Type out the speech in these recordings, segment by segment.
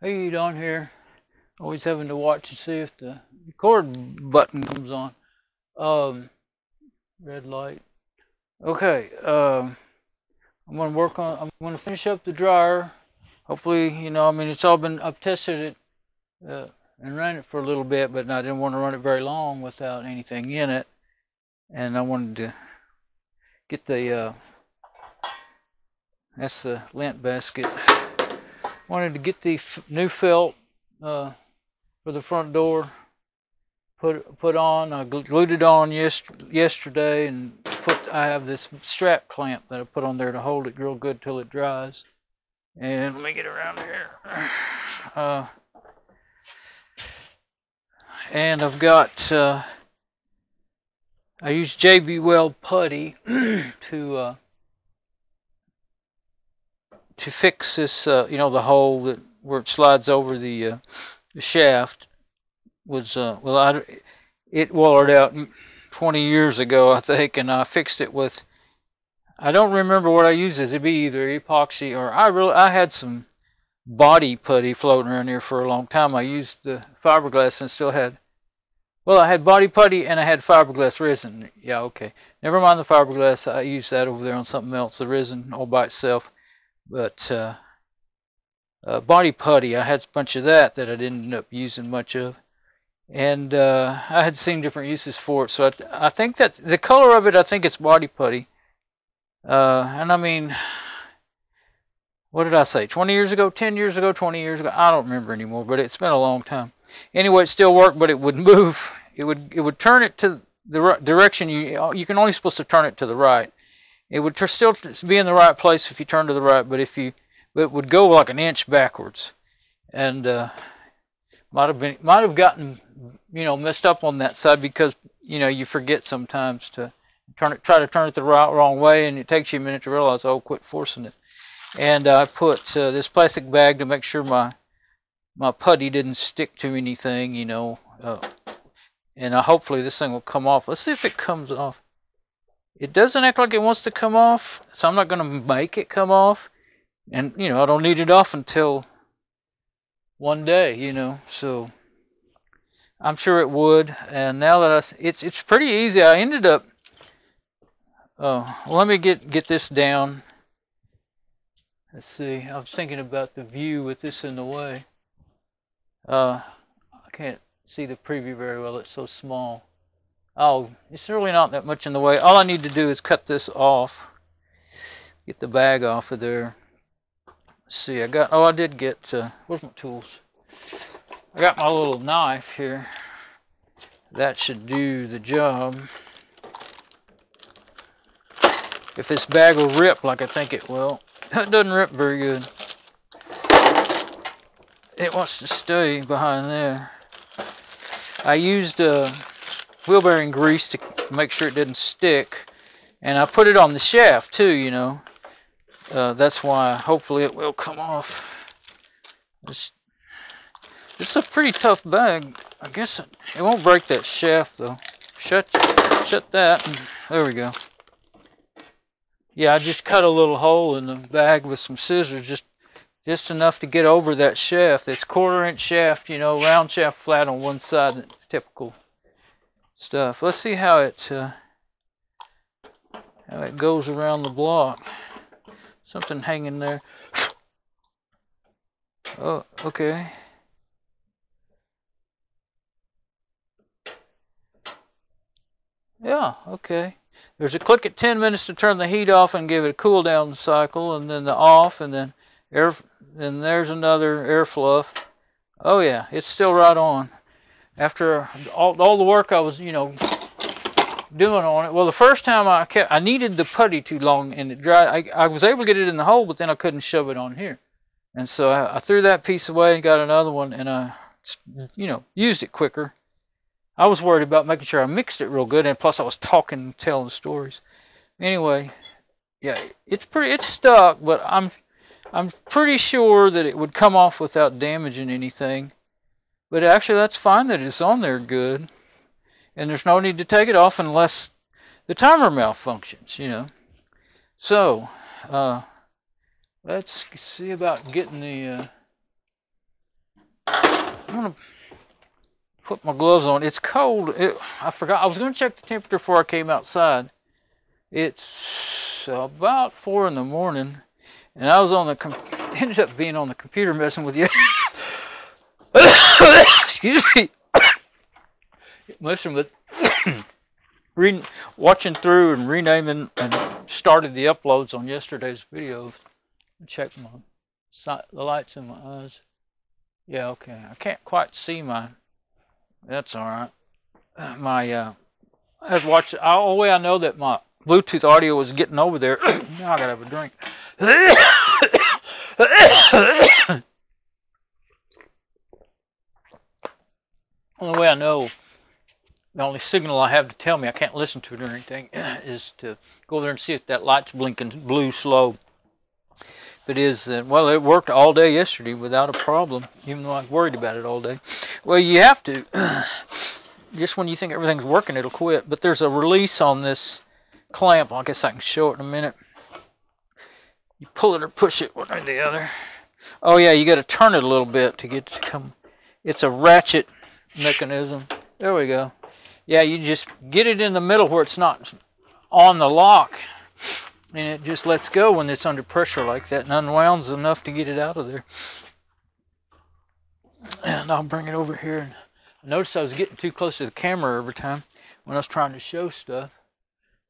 Hey, down here, always having to watch and see if the record button comes on. Red light. Okay, I'm gonna finish up the dryer. Hopefully, you know, I mean, it's all been, I've tested it and ran it for a little bit, but I didn't want to run it very long without anything in it. And I wanted to get the, that's the lint basket. Wanted to get the new felt for the front door put on. I glued it on yesterday, and I have this strap clamp that I put on there to hold it real good till it dries. And let me get around here. And I've got, I use JB Weld putty to fix this, you know, the hole that where it slides over the shaft was, well, it wallered out 20 years ago, I think, and I fixed it with, I don't remember what I used. It'd be either epoxy or I had some body putty floating around here for a long time. I used the fiberglass and still had, well, I had body putty and I had fiberglass resin. Yeah, okay. Never mind the fiberglass. I used that over there on something else, the resin all by itself. But body putty, I had a bunch of that I didn't end up using much of. And I had seen different uses for it. So I think that the color of it, I think it's body putty. And I mean, what did I say? 20 years ago, 10 years ago, 20 years ago. I don't remember anymore, but it's been a long time. Anyway, it still worked, but it would move. It would turn it to the right direction. You can only supposed to turn it to the right. It would still be in the right place if you turn to the right, but it would go like an inch backwards, and might have gotten, you know, messed up on that side, because, you know, you forget sometimes to try to turn it the wrong way, and it takes you a minute to realize, oh, quit forcing it. And I put this plastic bag to make sure my putty didn't stick to anything, you know. And hopefully this thing will come off. Let's see if it comes off. It doesn't act like it wants to come off, so I'm not going to make it come off. And, you know, I don't need it off until one day, you know. So I'm sure it would. And now that it's pretty easy. I ended up, well, let me get this down. Let's see. I was thinking about the view with this in the way. I can't see the preview very well. It's so small. Oh, it's really not that much in the way. All I need to do is cut this off. Get the bag off of there. Let's see. I got. Oh, I did get. Where's my tools? I got my little knife here. That should do the job. If this bag will rip like I think it will. It doesn't rip very good. It wants to stay behind there. I used wheel bearing grease to make sure it didn't stick. And I put it on the shaft too, you know. That's why hopefully it will come off. It's a pretty tough bag. I guess it won't break that shaft though. Shut that. There we go. Yeah, I just cut a little hole in the bag with some scissors, just enough to get over that shaft. That's quarter-inch shaft, you know, round shaft, flat on one side. That's typical stuff. Let's see how it goes around the block. Something hanging there. Oh, okay. Yeah, okay. There's a click at 10 minutes to turn the heat off and give it a cool down cycle, and then the off, and then air, and there's another air fluff. Oh yeah, it's still right on. After all the work I was, you know, doing on it. Well, the first time I needed the putty too long and it dried. I was able to get it in the hole, but then I couldn't shove it on here. And so I threw that piece away and got another one, and I, you know, used it quicker. I was worried about making sure I mixed it real good, and plus I was talking and telling stories. Anyway, yeah, it's stuck, but I'm pretty sure that it would come off without damaging anything. But actually, that's fine that it's on there good, and there's no need to take it off unless the timer malfunctions, you know. So let's see about getting the gonna put my gloves on. It's cold. I forgot. I was gonna check the temperature before I came outside. It's about 4 in the morning, and I was on the ended up being on the computer messing with you. Excuse me. Messing with watching through and renaming, and started the uploads on yesterday's video. Check my the lights in my eyes. Yeah, okay. I can't quite see my. That's all right. My I've watched. All the way I know that my Bluetooth audio was getting over there. Now I gotta have a drink. Only way I know, the only signal I have to tell me I can't listen to it or anything is to go there and see if that light's blinking blue slow. If it is, well, it worked all day yesterday without a problem, even though I was worried about it all day. Well, you have to. Just when you think everything's working, it'll quit. But there's a release on this clamp. I guess I can show it in a minute. You pull it or push it, one or the other. Oh, yeah, you got to turn it a little bit to get it to come. It's a ratchet mechanism. There we go. Yeah, you just get it in the middle where it's not on the lock, and it just lets go when it's under pressure like that and unwounds enough to get it out of there. And I'll bring it over here. And I noticed I was getting too close to the camera every time when I was trying to show stuff.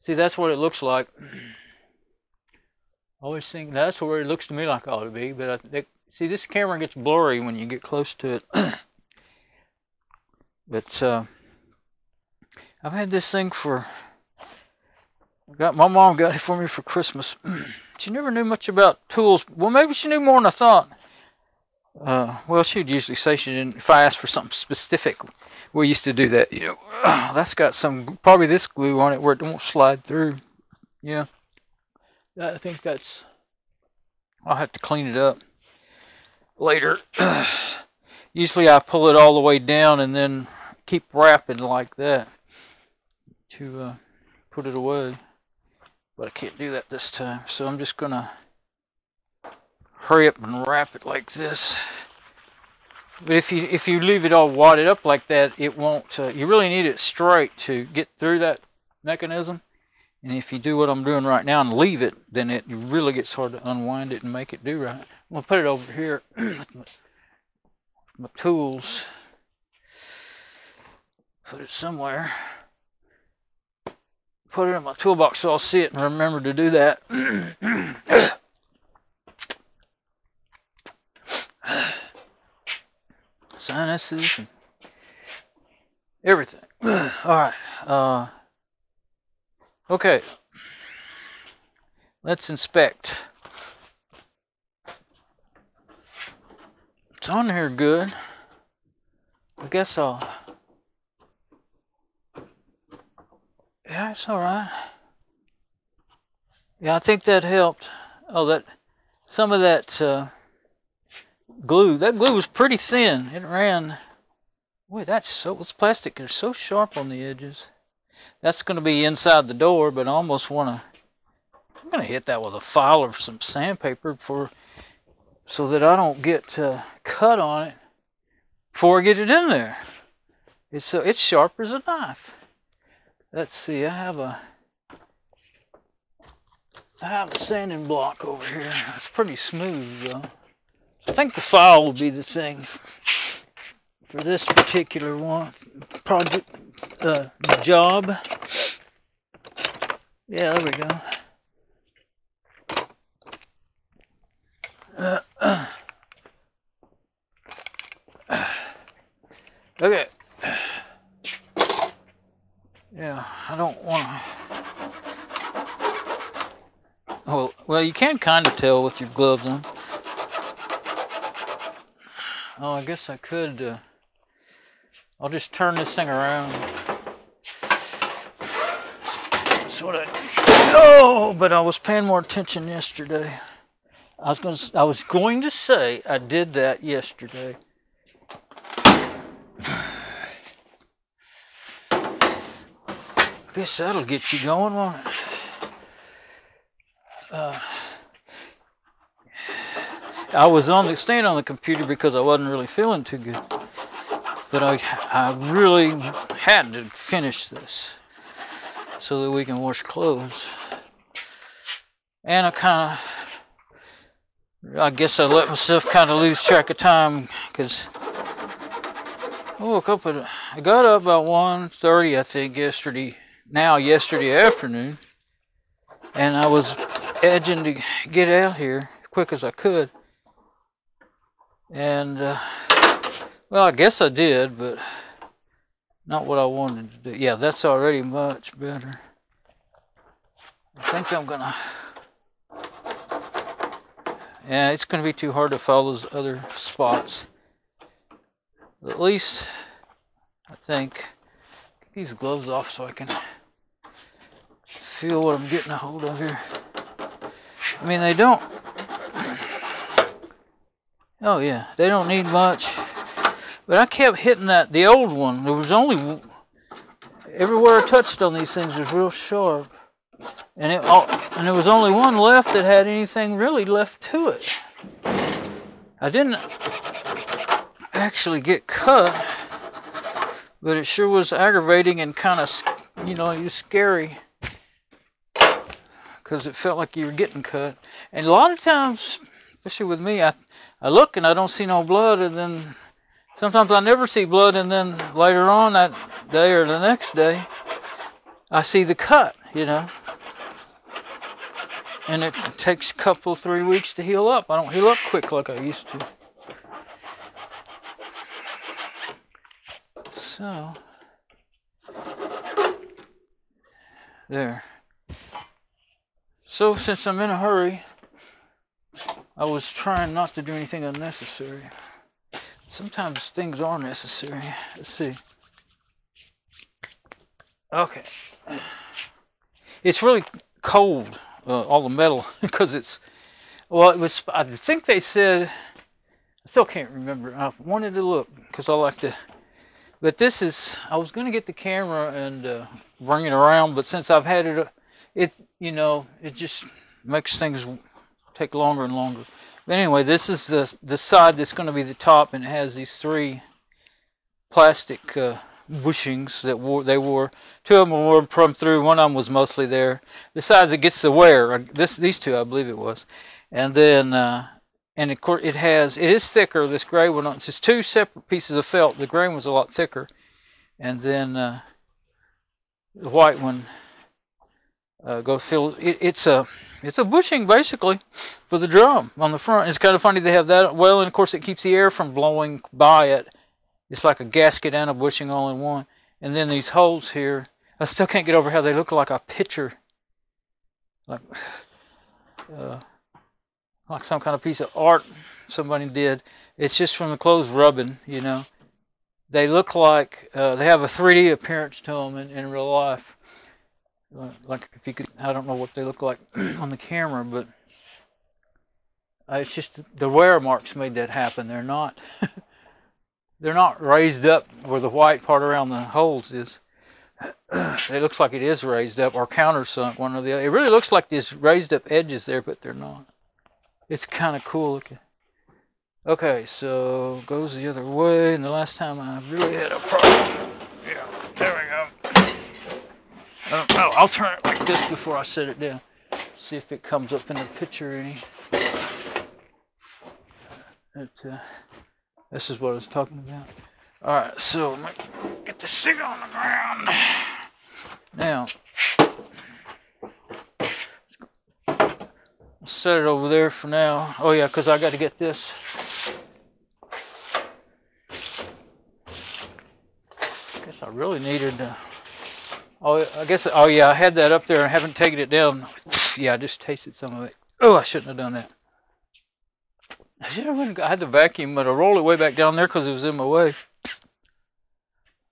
See, that's what it looks like. I always think that's where it looks to me like it ought to be, but see, this camera gets blurry when you get close to it. But I've had this thing for, my mom got it for me for Christmas. She never knew much about tools. Well, maybe she knew more than I thought. Well, she'd usually say she didn't. If I asked for something specific, we used to do that. You know, that's got some, probably this glue on it where it won't slide through. Yeah, I think that's, I'll have to clean it up later. Usually I pull it all the way down and then keep wrapping like that to put it away. But I can't do that this time, so I'm just going to hurry up and wrap it like this. But if you leave it all wadded up like that, it won't. You really need it straight to get through that mechanism. And if you do what I'm doing right now and leave it, then it really gets hard to unwind it and make it do right. I'm going to put it over here. My tools, put it somewhere, put it in my toolbox so I'll see it and remember to do that. Sinuses and everything. All right, okay, let's inspect. It's on here good. I guess I'll. Yeah, it's all right. Yeah, I think that helped. Oh, that some of that glue. That glue was pretty thin. It ran. Boy, that's so. It's plastic. They're so sharp on the edges. That's going to be inside the door, but I almost want to. I'm going to hit that with a file or some sandpaper for. So that I don't get cut on it before I get it in there. It's sharp as a knife. Let's see. I have a sanding block over here. It's pretty smooth though. I think the file will be the thing for this particular one project job. Yeah, there we go. Okay. Yeah, I don't want to. Oh, well, you can kind of tell with your gloves on. Oh, I guess I could. I'll just turn this thing around. That's what I. Oh, but I was paying more attention yesterday. I was going to say I did that yesterday. I guess that'll get you going, won't it? I was standing on the computer because I wasn't really feeling too good. But I really had to finish this so that we can wash clothes. And I kind of, I guess I let myself kind of lose track of time, because I woke up at, I got up about 1:30, I think, yesterday afternoon. And I was edging to get out here as quick as I could. And, well, I guess I did, but not what I wanted to do. Yeah, that's already much better. I think I'm gonna... Yeah, it's gonna be too hard to follow those other spots. But at least, I think, get these gloves off so I can feel what I'm getting a hold of here. I mean, they don't... Oh yeah, they don't need much. But I kept hitting that, the old one. There was only, everywhere I touched on these things was real sharp. And there was only one left that had anything really left to it. I didn't actually get cut, but it sure was aggravating and kind of, you know, it was scary. Because it felt like you were getting cut. And a lot of times, especially with me, I look and I don't see no blood, and then sometimes I never see blood, and then later on that day or the next day, I see the cut, you know. And it takes a couple, 3 weeks to heal up. I don't heal up quick like I used to. So, there. So since I'm in a hurry, I was trying not to do anything unnecessary. Sometimes things are necessary. Let's see. Okay. It's really cold, all the metal, because it's, well, it was, I think they said, I still can't remember. I wanted to look, because I like to, but this is, I was going to get the camera and bring it around, but since I've had it, you know, it just makes things take longer and longer. But anyway, this is the side that's going to be the top, and it has these three plastic bushings that they wore. Two of them were from through. One of them was mostly there. The sides that gets the wear. These two, I believe it was. And then, and of course, it is thicker. This gray one, it's just two separate pieces of felt. The gray one was a lot thicker, and then the white one. It's a bushing basically for the drum on the front. It's kind of funny they have that. Well, and of course it keeps the air from blowing by it. It's like a gasket and a bushing all in one. And then these holes here, I still can't get over how they look like a picture, like some kind of piece of art somebody did. It's just from the clothes rubbing, you know. They look like they have a 3D appearance to them in real life. Like if you could, I don't know what they look like on the camera, but it's just the wear marks made that happen. They're not, they're not raised up where the white part around the holes is. It looks like it is raised up or countersunk, one or the other. It really looks like there's raised up edges there, but they're not. It's kind of cool looking. Okay, so goes the other way, and the last time I really had a problem. Yeah, there we go. Oh, I'll turn it like this before I set it down. See if it comes up in the picture any. This is what I was talking about. Alright, so let me get this thing on the ground. Now, I'll set it over there for now. Oh yeah, because I got to get this. I guess I really needed to... Oh, I guess, oh yeah, I had that up there and haven't taken it down. Yeah, I just tasted some of it. Oh, I shouldn't have done that. I should have, I had to vacuum, but I rolled it way back down there because it was in my way.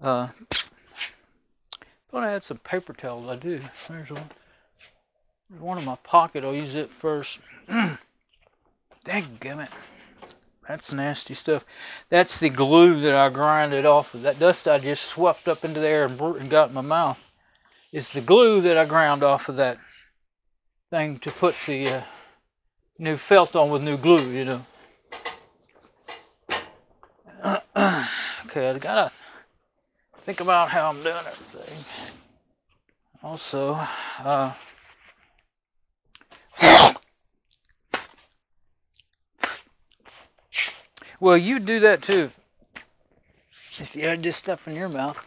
Thought I had some paper towels. I do. There's one. There's one in my pocket. I'll use it first. Dadgummit. That's nasty stuff. That's the glue that I grinded off of. That dust I just swept up into the air and got in my mouth. It's the glue that I ground off of that thing to put the new felt on with new glue, you know. could. Gotta think about how I'm doing everything. Also, well, you do that too if you had this stuff in your mouth.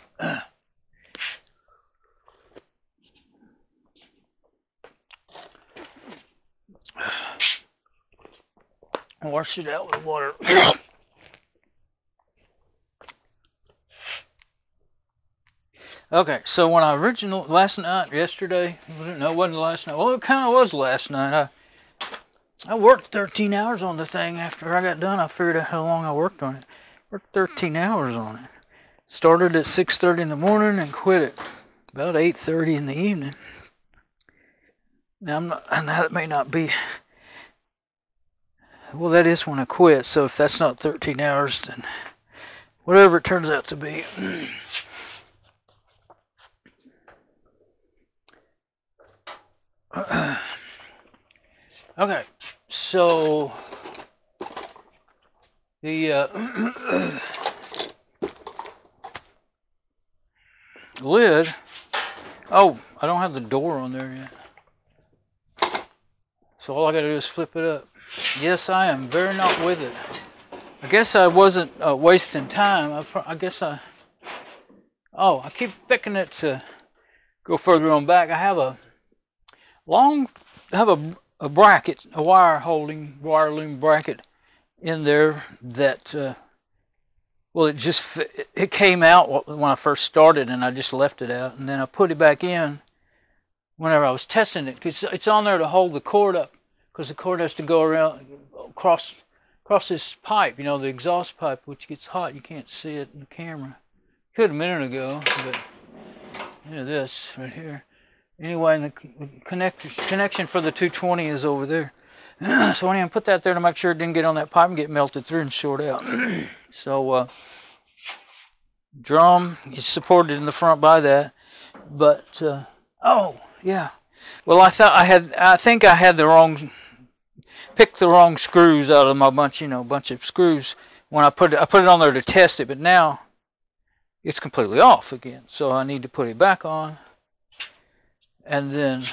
Wash it out with water. Okay, so when I last night, I worked 13 hours on the thing. After I got done, I figured out how long I worked on it. Worked 13 hours on it. Started at 6:30 in the morning and quit it about 8:30 in the evening. Now, that may not be... Well, that is when I quit, so if that's not 13 hours, then whatever it turns out to be. Okay, so the lid, oh, I don't have the door on there yet, so all I gotta do is flip it up. Yes, I am very not with it. I guess I wasn't wasting time. I keep picking it to go further on back. I have a long, a bracket, a wire holding, wire loom bracket in there that, well, it came out when I first started and I just left it out. And then I put it back in whenever I was testing it, because it's on there to hold the cord up. Because the cord has to go around, across this pipe, you know, the exhaust pipe, which gets hot. You can't see it in the camera. Could a minute ago, but you know, this right here. Anyway, and the connection for the 220 is over there. So anyway, I put that there to make sure it didn't get on that pipe and get melted through and short out. So drum is supported in the front by that, but oh yeah. Well, I think I had the wrong. Picked the wrong screws out of my bunch, you know, bunch of screws when I put it on there to test it, but now it's completely off again, so I need to put it back on, and then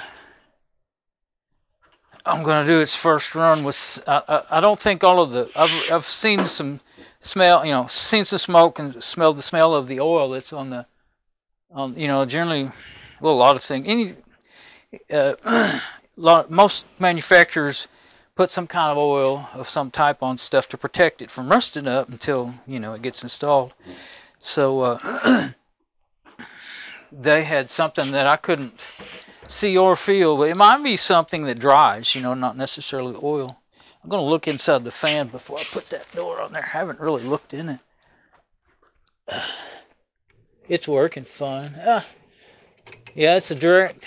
I'm gonna do its first run with. I don't think all of the. I've seen some smell, you know, seen some smoke and smelled the smell of the oil that's on the, you know, generally, well, a lot of things. Most manufacturers put some kind of oil of some type on stuff to protect it from rusting up until, you know, it gets installed. So they had something that I couldn't see or feel, but it might be something that dries, you know, not necessarily oil. I'm going to look inside the fan before I put that door on there. I haven't really looked in it. It's working fine. Yeah, it's a direct...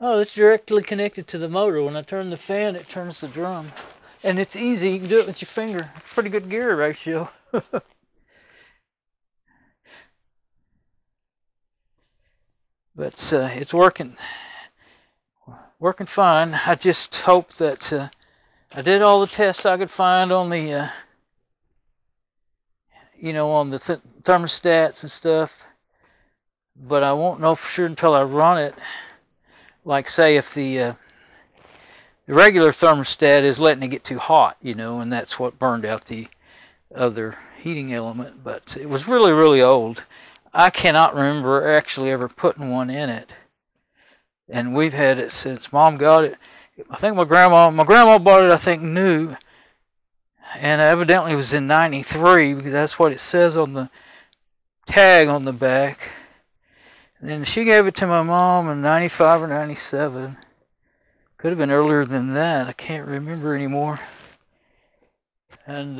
Oh, it's directly connected to the motor. When I turn the fan, it turns the drum. And it's easy. You can do it with your finger. Pretty good gear ratio. But it's working. Working fine. I just hope that I did all the tests I could find on the, you know, on the thermostats and stuff. But I won't know for sure until I run it. Like, say, if the regular thermostat is letting it get too hot, you know, and that's what burned out the other heating element. But it was really, really old. I cannot remember actually ever putting one in it. And we've had it since Mom got it. I think my grandma bought it, I think, new. And evidently it was in 93, because that's what it says on the tag on the back. Then she gave it to my mom in 95 or 97. Could have been earlier than that. I can't remember anymore. And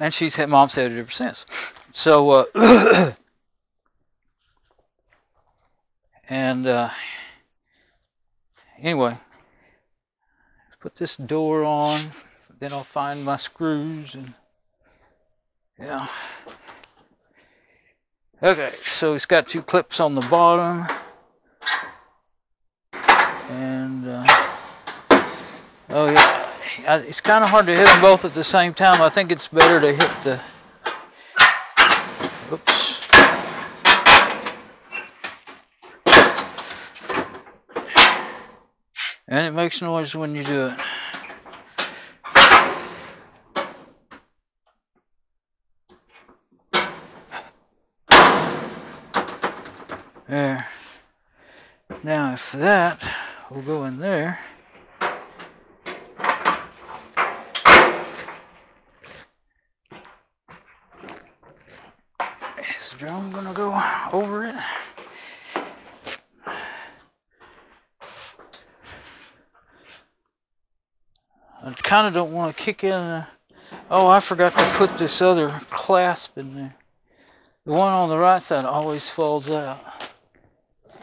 and she's had, Mom's had it ever since. So and anyway, put this door on. Then I'll find my screws and yeah. Okay, so it's got two clips on the bottom, and oh yeah, it's kind of hard to hit them both at the same time. I think it's better to hit the, oops. And it makes noise when you do it. There. Now if that will go in there. Is the drum gonna go over it? I kind of don't want to kick in a, oh, I forgot to put this other clasp in there. The one on the right side always falls out.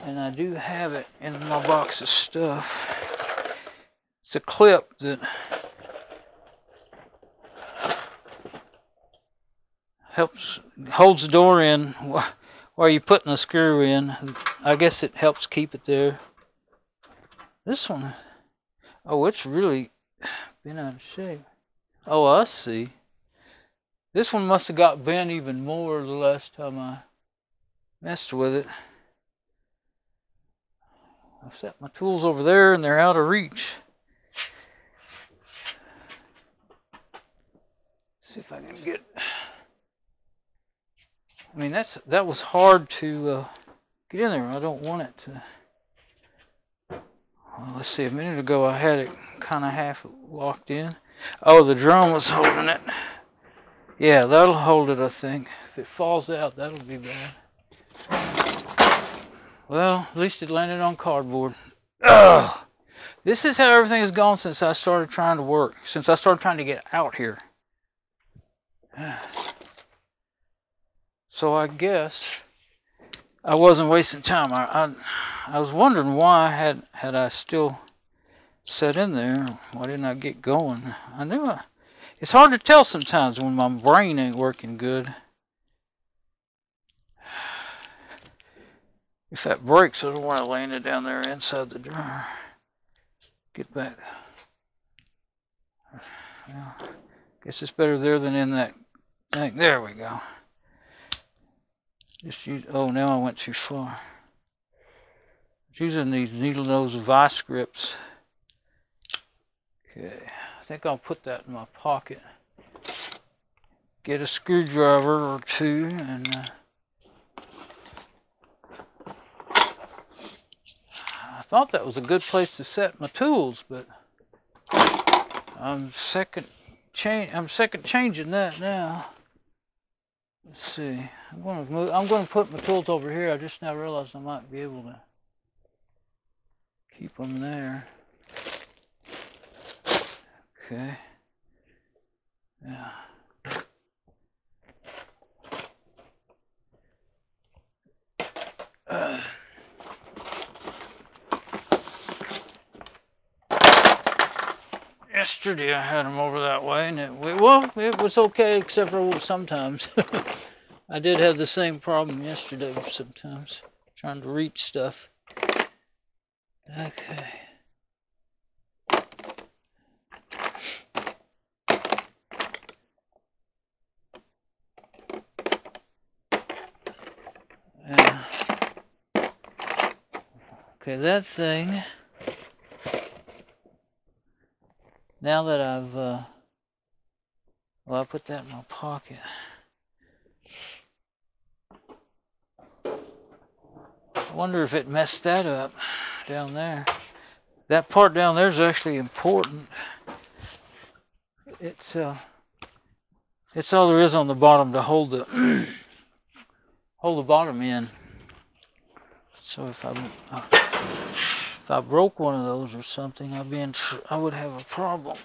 And I do have it in my box of stuff. It's a clip that helps, holds the door in while you're putting the screw in. I guess it helps keep it there. This one, oh, it's really been out of shape. Oh, I see. This one must have got bent even more the last time I messed with it. I've set my tools over there and they're out of reach. See if I can get, I mean, that was hard to get in there. I don't want it to. Well, let's see, a minute ago I had it kind of half locked in. Oh, the drum was holding it. Yeah, that'll hold it, I think. If it falls out, that'll be bad. Well, at least it landed on cardboard. Ugh. This is how everything has gone since I started trying to work, since I started trying to get out here. So I guess I wasn't wasting time. I was wondering why had I still set in there. Why didn't I get going? I knew I... It's hard to tell sometimes when my brain ain't working good. If that breaks, I don't want to land it down there inside the drum. Get back. Well, guess it's better there than in that thing. There we go. Just use, oh, now I went too far. Using these needle nose vice grips. Okay, I think I'll put that in my pocket. Get a screwdriver or two and. I thought that was a good place to set my tools, but I'm second changing that now. Let's see. I'm going to put my tools over here. I just now realized I might be able to keep them there. Okay. Yeah. Yesterday I had them over that way, and it was okay, except for sometimes. I did have the same problem yesterday sometimes, trying to reach stuff. Okay. Yeah. Okay, that thing. Now that I've, well, I put that in my pocket. I wonder if it messed that up down there. That part down there is actually important. It's all there is on the bottom to hold the bottom in. So if I broke one of those or something, I would have a problem.